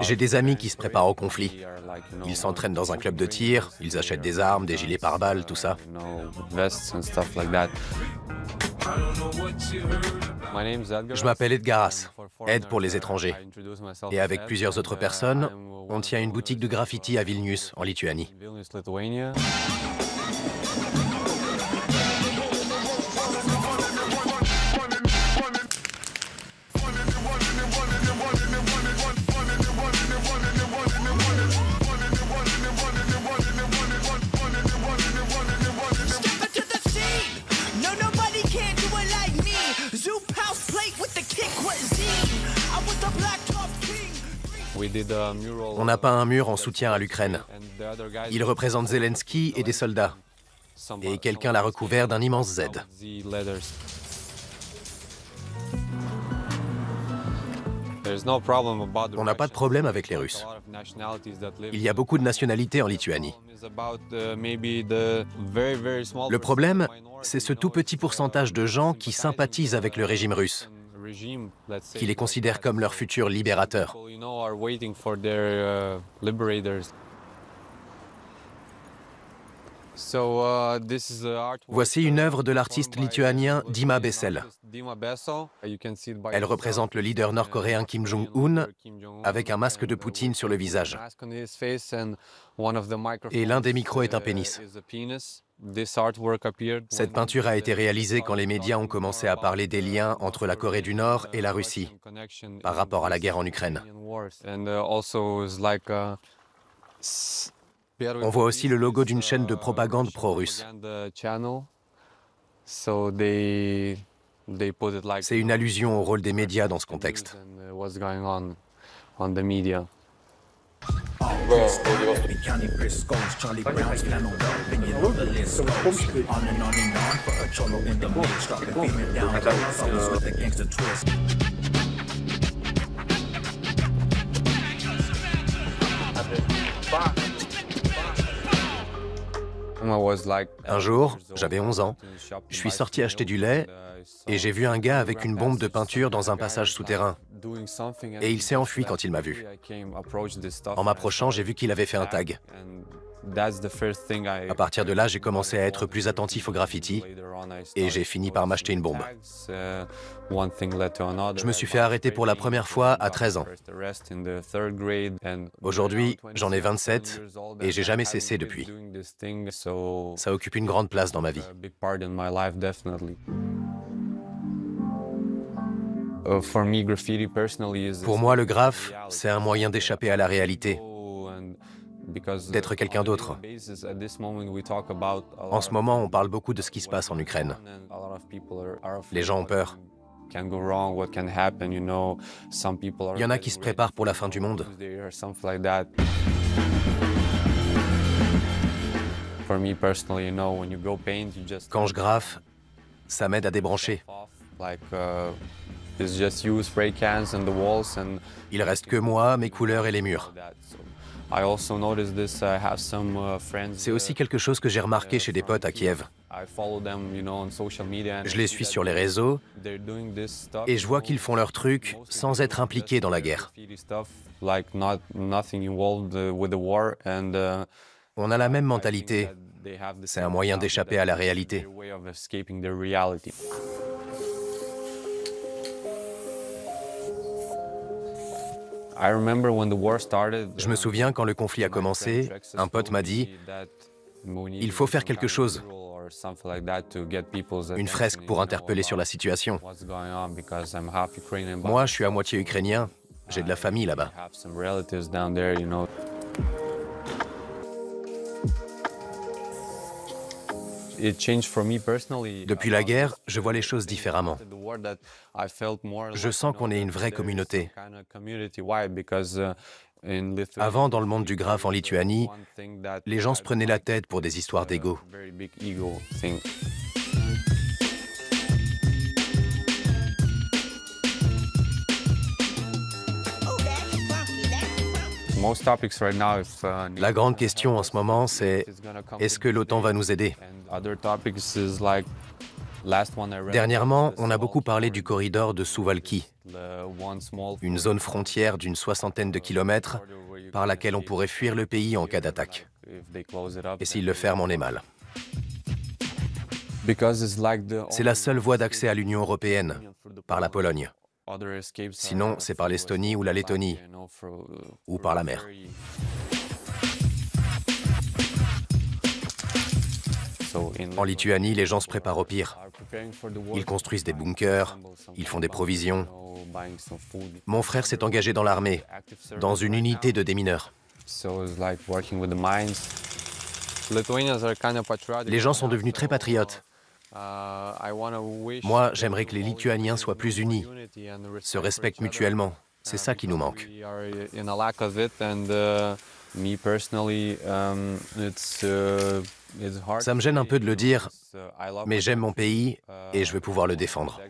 J'ai des amis qui se préparent au conflit. Ils s'entraînent dans un club de tir, ils achètent des armes, des gilets pare-balles, tout ça. Je m'appelle Edgaras, aide pour les étrangers. Et avec plusieurs autres personnes, on tient une boutique de graffiti à Vilnius, en Lituanie. On a peint un mur en soutien à l'Ukraine. Il représente Zelensky et des soldats. Et quelqu'un l'a recouvert d'un immense Z. On n'a pas de problème avec les Russes. Il y a beaucoup de nationalités en Lituanie. Le problème, c'est ce tout petit pourcentage de gens qui sympathisent avec le régime russe, qui les considèrent comme leurs futurs libérateurs. Voici une œuvre de l'artiste lituanien Dima Bessel. Elle représente le leader nord-coréen Kim Jong-un avec un masque de Poutine sur le visage. Et l'un des micros est un pénis. Cette peinture a été réalisée quand les médias ont commencé à parler des liens entre la Corée du Nord et la Russie par rapport à la guerre en Ukraine. On voit aussi le logo d'une chaîne de propagande pro-russe. C'est une allusion au rôle des médias dans ce contexte. Un jour, j'avais 11 ans, je suis sorti acheter du lait et j'ai vu un gars avec une bombe de peinture dans un passage souterrain. Et il s'est enfui quand il m'a vu. En m'approchant, j'ai vu qu'il avait fait un tag. À partir de là, j'ai commencé à être plus attentif au graffiti et j'ai fini par m'acheter une bombe. Je me suis fait arrêter pour la première fois à 13 ans. Aujourd'hui, j'en ai 27 et j'ai jamais cessé depuis. Ça occupe une grande place dans ma vie. Pour moi, le graphe, c'est un moyen d'échapper à la réalité, d'être quelqu'un d'autre. En ce moment, on parle beaucoup de ce qui se passe en Ukraine. Les gens ont peur. Il y en a qui se préparent pour la fin du monde. Quand je graffe, ça m'aide à débrancher. Il reste que moi, mes couleurs et les murs. C'est aussi quelque chose que j'ai remarqué chez des potes à Kiev. Je les suis sur les réseaux et je vois qu'ils font leur truc sans être impliqués dans la guerre. On a la même mentalité. C'est un moyen d'échapper à la réalité. Je me souviens quand le conflit a commencé, un pote m'a dit « Il faut faire quelque chose, une fresque pour interpeller sur la situation. » Moi, je suis à moitié ukrainien, j'ai de la famille là-bas. Depuis la guerre, je vois les choses différemment. Je sens qu'on est une vraie communauté. Avant, dans le monde du graphe en Lituanie, les gens se prenaient la tête pour des histoires d'ego. La grande question en ce moment, c'est est-ce que l'OTAN va nous aider ? Dernièrement, on a beaucoup parlé du corridor de Suwalki, une zone frontière d'une 60aine de kilomètres par laquelle on pourrait fuir le pays en cas d'attaque. Et s'ils le ferment, on est mal. C'est la seule voie d'accès à l'Union européenne, par la Pologne. Sinon, c'est par l'Estonie ou la Lettonie, ou par la mer. En Lituanie, les gens se préparent au pire. Ils construisent des bunkers, ils font des provisions. Mon frère s'est engagé dans l'armée, dans une unité de démineurs. Les gens sont devenus très patriotes. Moi, j'aimerais que les Lituaniens soient plus unis, se respectent mutuellement. C'est ça qui nous manque. Ça me gêne un peu de le dire, mais j'aime mon pays et je veux pouvoir le défendre.